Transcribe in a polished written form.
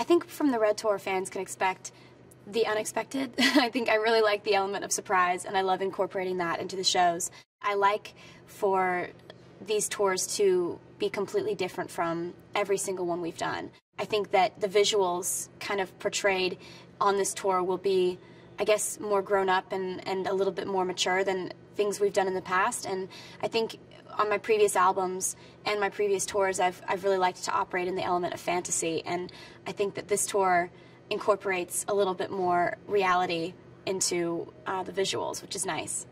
I think from the Red Tour, fans can expect the unexpected. I think I really like the element of surprise, and I love incorporating that into the shows. I like for these tours to be completely different from every single one we've done. I think that the visuals kind of portrayed on this tour will be, I guess, more grown up and a little bit more mature than things we've done in the past. And I think on my previous albums and my previous tours, I've really liked to operate in the element of fantasy, and I think that this tour incorporates a little bit more reality into the visuals, which is nice.